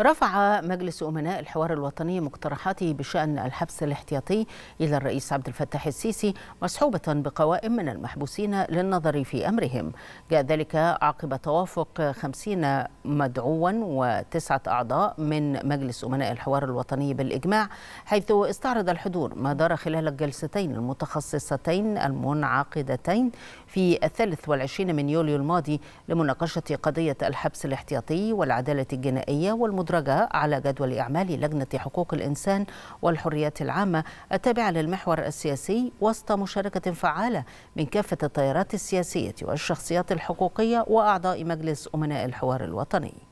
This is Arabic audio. رفع مجلس أمناء الحوار الوطني مقترحاته بشأن الحبس الاحتياطي إلى الرئيس عبد الفتاح السيسي مصحوبة بقوائم من المحبوسين للنظر في أمرهم. جاء ذلك عقب توافق 50 مدعوا و9 أعضاء من مجلس أمناء الحوار الوطني بالإجماع، حيث استعرض الحضور ما دار خلال الجلستين المتخصصتين المنعقدتين في 23 من يوليو الماضي لمناقشة قضية الحبس الاحتياطي والعدالة الجنائية والمدرجة على جدول أعمال لجنة حقوق الإنسان والحريات العامة التابعة للمحور السياسي، وسط مشاركة فعالة من كافة التيارات السياسية والشخصيات الحقوقية وأعضاء مجلس أمناء الحوار الوطني.